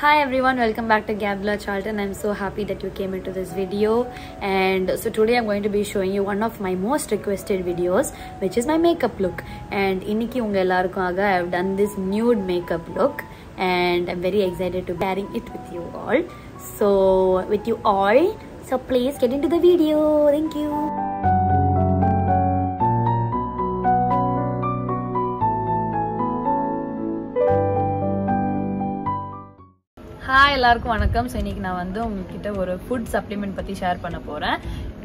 Hi everyone, welcome back to Gabriella Charlton. I'm so happy that you came into this video. And so today I'm going to be showing you one of my most requested videos, which is my makeup look. And inniki unga ellarkumaga I have done this nude makeup look and I'm very excited to be sharing it with you all. So please get into the video. Thank you. Hi எல்லாருக்கும் வணக்கம். இன்னைக்கு நான் வந்து உங்ககிட்ட ஒரு food supplement பத்தி share பண்ண போறேன்.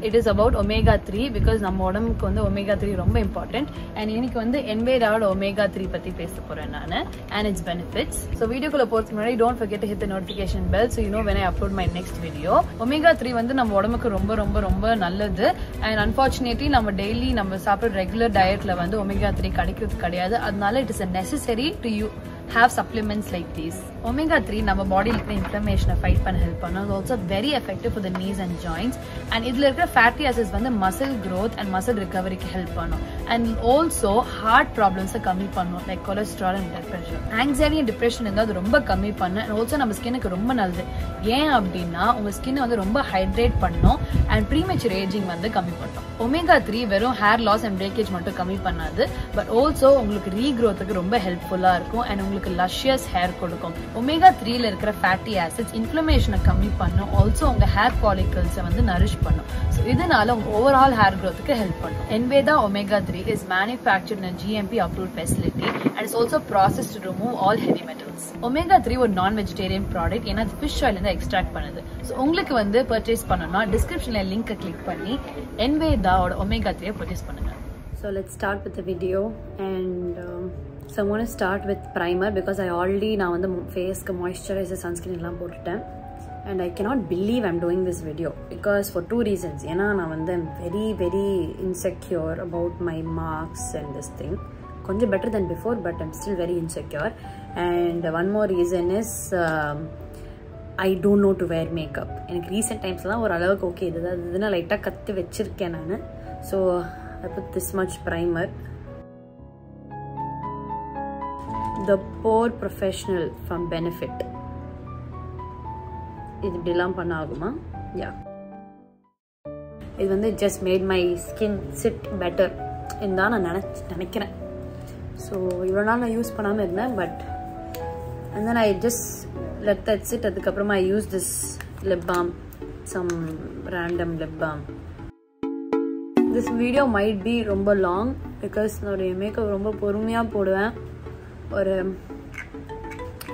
It is about omega 3, because நம்ம உடம்புக்கு வந்து omega 3 ரொம்ப இம்பார்ட்டன்ட். அண்ட் இன்னைக்கு வந்து என்வேடாவோட omega 3 பத்தி பேச போறேன் நான் and its benefits. So வீடியோக்குள்ள போறதுக்கு முன்னாடி don't forget to hit the notification bell so you know when I upload my next video. Omega 3 வந்து நம்ம உடம்புக்கு ரொம்ப ரொம்ப ரொம்ப நல்லது. And unfortunately நம்ம டெய்லி நம்ம சாப்பிடுற ரெகுலர் டயட்ல வந்து omega 3 கிடைக்கிறது கிடையாது. அதனால it is a necessary to you have supplements like these. Omega 3 நம்ம பாடியில இருக்க இன்ஃப்ளமேஷனை ஃபைட் பண்ண ஹெல்ப் பண்ணும். It's also very effective for the knees and joints. And இதுல இருக்க fatty acids வந்து muscle growth and muscle recovery க்கு ஹெல்ப் பண்ணும். And also heart problems கம்மி பண்ணும், like cholesterol and blood pressure. Anxiety and depression இருந்தா அது ரொம்ப கம்மி பண்ணும். And also நம்ம ஸ்கின்னுக்கு ரொம்ப நல்லது. ஏன் அப்படின்னா உங்க ஸ்கின் வந்து ரொம்ப ஹைட்ரேட் பண்ணும் and premature aging வந்து கம்மி பண்ணும். Omega 3 வெறும் hair loss and breakage மட்டும் கம்மி பண்ணாது, but also உங்களுக்கு regrowthக்கு ரொம்ப ஹெல்ப்ஃபுல்லா இருக்கும். And luscious hair கொடுக்கும். omega 3 ல இருக்கிற fatty acids inflammation கம்மி பண்ணும். also உங்க hair follicles வந்து nourish பண்ணும். so இதனால உங்க overall hair growth க்கு help பண்ணும். Enveda omega 3 is manufactured in a GMP approved facility and is also processed to remove all heavy metals. omega 3 ஒரு non vegetarian product, ஏனா அது fish oil இருந்து extract பண்ணுது. so உங்களுக்கு வந்து purchase பண்ணனும்னா descriptionல link click பண்ணி Enveda ஓட omega 3 ஐ purchase பண்ணுங்க. So let's start with the video. And so I'm going to start with primer because I already now on the face moisturizer sunscreen எல்லாம் போட்டுட்டேன். And I cannot believe I'm doing this video because for two reasons. ஏன்னா நான் வந்து very insecure about my marks and this thing. கொஞ்சம் better than before, but I'm still very insecure. And one more reason is I don't know to wear makeup. எனக்கு recent times எல்லாம் ஒரு அளவுக்கு okay இதுதான் லைட்டா கத்து வச்சிருக்கேன் நான். So I put this much primer. The Pore Professional from Benefit. It dilam panaguma. Yeah. It just made my skin sit better. Indha na nenikiren. So ivlo naal na use panama irna, but and then I just let that sit. Adukapram I use this lip balm, some random lip balm. This video might be romba long because nore makeup romba porumaiya poduven. ஒரு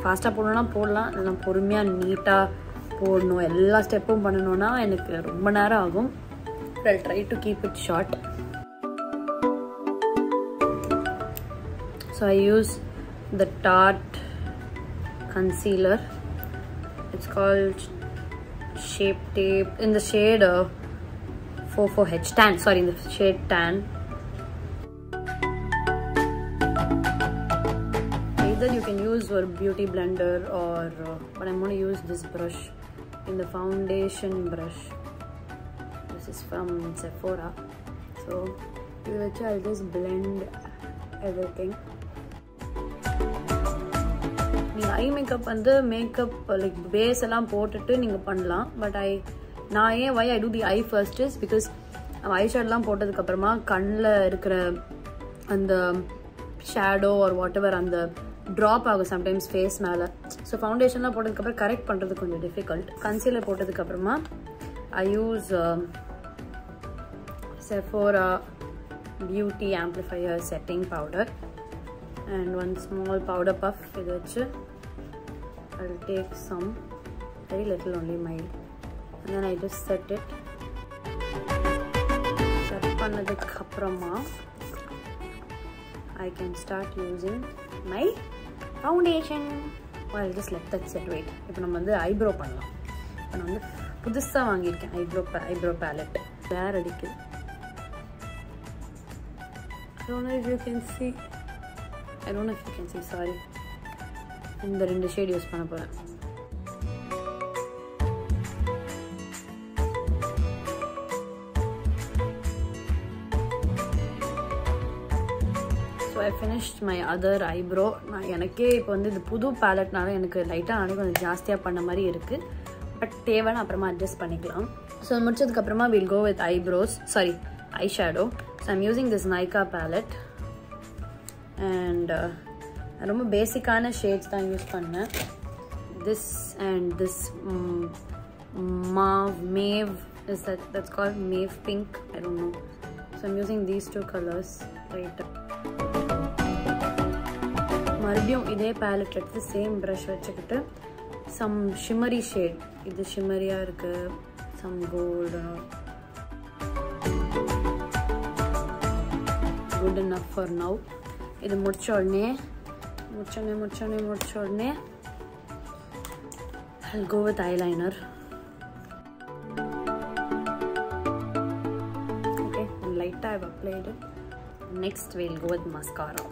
ஃபாஸ்ட்டாக போடணும்னா போடலாம், இல்லைனா பொறுமையாக நீட்டாக போடணும், எல்லா ஸ்டெப்பும் பண்ணணும்னா எனக்கு ரொம்ப நேரம் ஆகும். I'll try to keep it short. So I use the Tarte concealer. It's called Shape Tape in the shade 44H tan. Sorry, in the shade tan. Either you can use your beauty blender or but I'm going to use this brush in the foundation brush. This is from Sephora. So I'll just blend everything. நீங்க eye makeup வந்து makeup like base எல்லாம் போட்டுட்டு நீங்க பண்ணலாம், but நான் ஏன் why I do the eye first is because ஐ ஷேடெல்லாம் போட்டதுக்கு அப்புறமா கண்ணுல இருக்கிற அந்த ஷேடோ ஆர் வாட்டவர் அந்த drop ஆகும் sometimes face மேல. ஸோ ஃபவுண்டேஷன்லாம் போட்டதுக்கு அப்புறம் கரெக்ட் பண்ணுறது கொஞ்சம் டிஃபிகல்ட். கன்சீலர் போட்டதுக்கு அப்புறமா I use Sephora beauty amplifier setting powder and one small powder puff. இது வச்சு I will take some very little only mild and then I just set it. Set பண்ணதுக்கு அப்புறமா I can start using my foundation. Well, I'll just let that set. Wait. இப்போ நம்ம வந்து eyebrow பண்ணலாம். இப்போ நான் வந்து புதுசா வாங்கி இருக்கேன் eyebrow palette. வேற அடிக்குது. I don't know if you can see. Sorry. இந்த ரெண்டு ஷேட் யூஸ் பண்ண போறேன். So So I finished my other eyebrow. நான் எனக்கே இப்போ வந்து இந்த புது பாலட்னால எனக்கு லைட்டா நானே கொஞ்சம் ஜாஸ்தியா பண்ண மாதிரி இருக்கு. பட் தேவனா அப்புறமா அட்ஜஸ்ட் பண்ணிக்கலாம். So முடிச்சதுக்கு அப்புறமா we'll go with eyebrows. Sorry, eyeshadow. So I'm using this Nykaa palette and ரொம்ப பேசிக்கான ஷேட்ஸ் தான் யூஸ் பண்ணேன். This and this mauve is that's called mauve pink, I don't know. So I'm using these two colors right up. மறுபடியும் இதே palette எடுத்து same brush வச்சுக்கிட்டு some shimmery shade. இது shimmeryயா இருக்கு, some gold. Good enough for now. இது முடிச்ச உடனே I'll go with eyeliner. I've applied it. Next we'll go with mascara.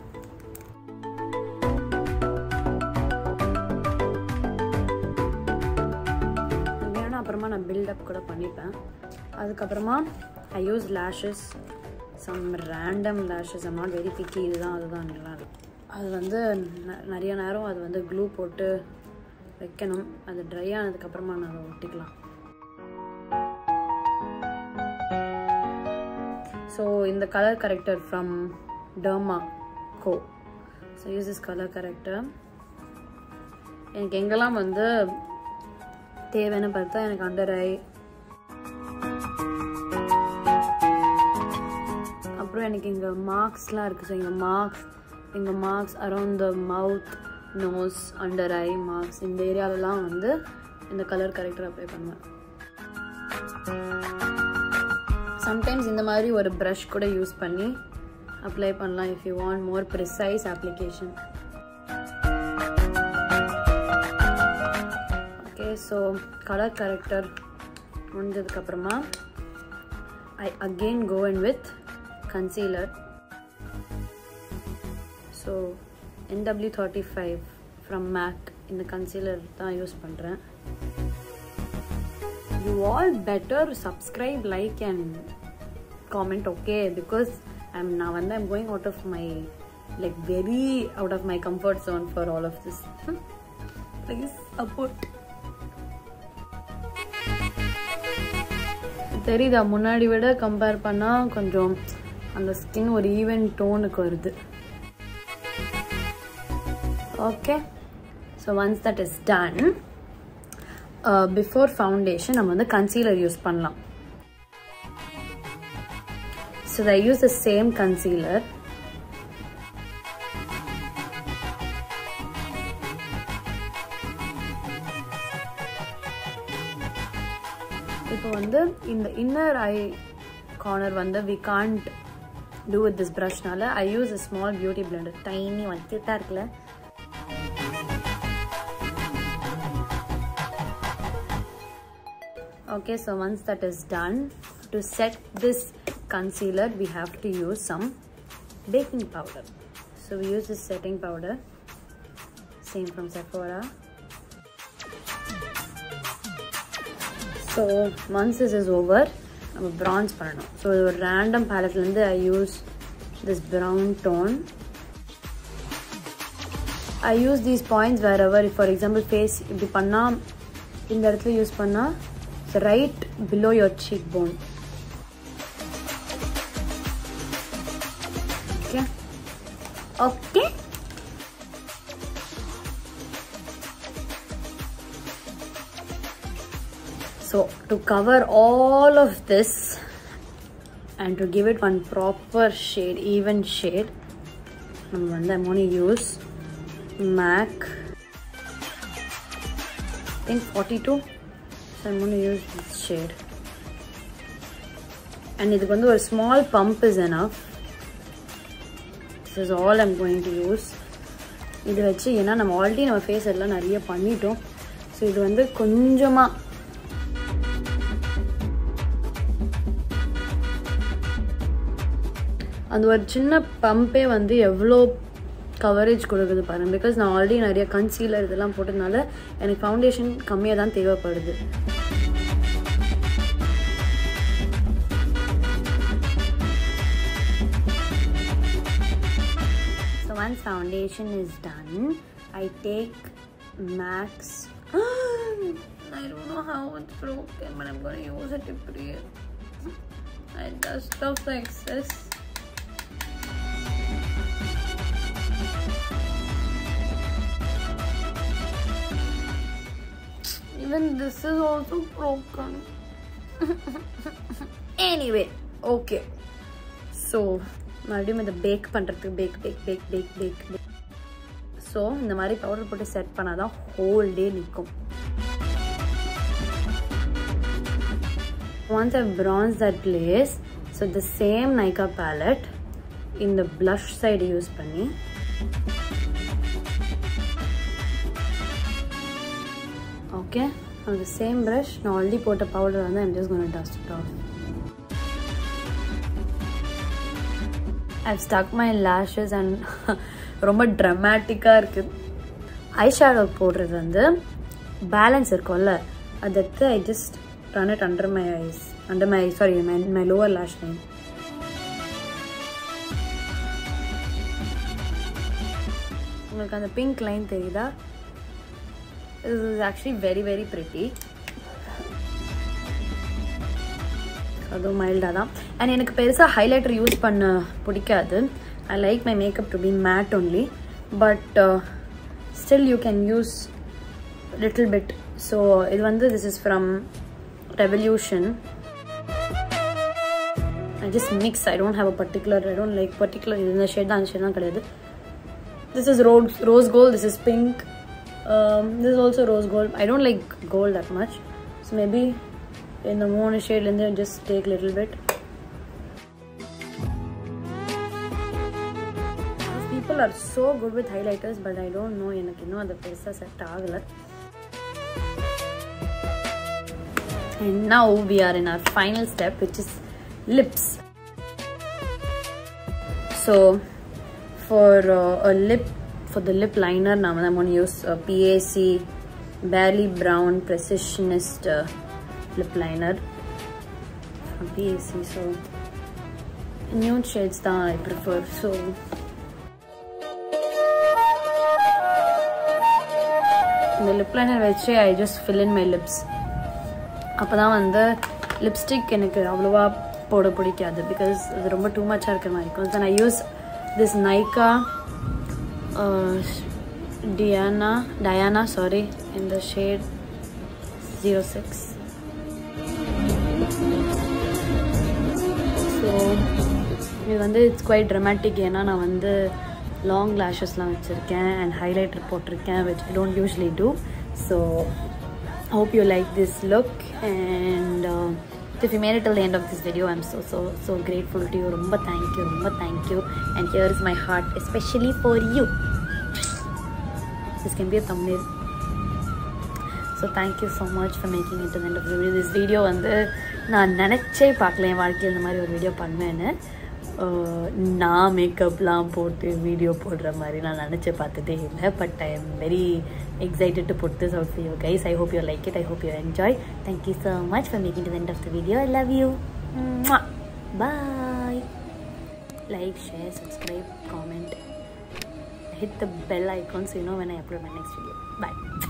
வேணா அப்புறமா நான் build up கூட பண்ணிப்பேன். அதுக்கு அப்புறமா I use lashes, some random lashes. I'm not very picky. இதுதான் நல்லா இருக்கு. அது வந்து நிறைய நேரம் அது வந்து glue போட்டு வைக்கணும். அது dry ஆனதுக்கு அப்புறமா நான் ஒட்டிக்கலாம். So in the color corrector from Derma Co. So use this color corrector. எனக்கு எங்கெல்லாம் வந்து தேவைன்னு பார்த்தா எனக்கு அண்டர் ஐ, அப்புறம் எனக்கு இங்கே மார்க்ஸ்லாம் இருக்குது. ஸோ இங்கே marks around the mouth, nose, under eye marks, இந்த ஏரியாவிலலாம் வந்து இந்த கலர் கரெக்டர் அப்ளை பண்ணுவேன். Sometimes இந்த மாதிரி ஒரு brush கூட யூஸ் பண்ணி அப்ளை பண்ணலாம் if you want more precise application. Okay, so color corrector முடிஞ்சதுக்கு அப்புறமா I again go in with concealer. So NW35 from Mac இந்த concealer தான் யூஸ் பண்றேன். You all better subscribe, like and comment, okay? Because I'm going out of my very out of my comfort zone for all of this. Please support. தெரியுதா, முன்னாடி விட compare பண்ணா கொஞ்சம் அந்த skin ஒரு ஈவன் டோனுக்கு வருது. Okay, so once that is done, before foundation நம்ம வந்து concealer யூஸ் பண்ணலாம். So I use the same concealer. இப்போ வந்து இந்த inner eye corner வந்து we can't do with this brush நால I use a small beauty blender, tiny one கிட்டா இருக்குல. Okay, so once that is done, to set this concealer we have to use some baking powder. So we use this setting powder, same from Sephora. So once this is over, நம்ம bronze பண்ணணும். So ஒரு random palette லந்து I use this brown tone. I use these points wherever, for example face இப்படி பண்ணா, இந்த இடத்துல use பண்ணா right below your cheekbone. Okay, so to cover all of this and to give it one proper shade, even shade, I'm going to use MAC, I think 42. So I'm going to use this shade. And idhukku vandu a small pump is enough. This is all I'm going to use. Idu vechi ena nam already nama face ella nariya pannitom. So idu vandu konjama and or chinna pump e vandu evlo coverage கொடுக்குது பாருங்க. Because நான் already நிறைய concealer இதெல்லாம் போட்டதுனால எனக்கு foundation கம்மியாக தான் தேவைப்படுது. once foundation is done, I take Mac's. I don't know how it's broken, but I'm gonna use a tip here. I dust off the excess. Even this is also broken. Anyway, okay. So, I'm going to bake, bake. So, I'm going to set powder put the whole day. Once I've bronzed that place, so the same Nykaa palette in the blush side use panni. Okay, on the same brush, now already put a powder on that, I'm just gonna dust it off. I've stuck my lashes and ரொம்ப dramatic-ஆ இருக்கு. Eyeshadow போடுறது வந்து balance இருக்கும்ல, அதுக்கு I just run it under my eyes, my lower lash line. உங்களுக்கு அந்த pink line தெரியுதா? This is actually very pretty. Ado mild ah da. And enak perusa highlighter use panna pidikadhu. I like my makeup to be matte only, but still you can use little bit. So this is from Revolution. I just mix. I don't have a particular, I don't like particular indha shade da andha shade kadaidu. This is rose gold, this is pink. This is also rose gold. I don't like gold that much, so maybe in the moon shade in there just take a little bit. Those people are so good with highlighters, but I don't know the faces are targeted. And now we are in our final step, which is lips. So for the lip liner, I'm going to use a P.A.C. Barely Brown Precisionist Lip Liner from P.A.C. So, nude shades I prefer. So, in the lip liner, I just fill in my lips. Then, the lipstick because it's too much. Then, I use this Nykaa Diana, in the shade 06. So, it's quite dramatic. I have long lashes and highlighter, which I don't usually do. So, hope you like this look. And if you made it till the end of this video, I'm so grateful to you. Rumba thank you. And here is my heart, especially for you. This can be a thumbnail. So thank you so much for making it to the end of the video. This video but I am very excited to put this out for you guys. I hope you like it. I hope you enjoy. Thank you so much for making it to the end of the video. I love you. Mwah. Bye. Like, share, subscribe, comment. Hit the bell icon so you know when I upload my next video. Bye.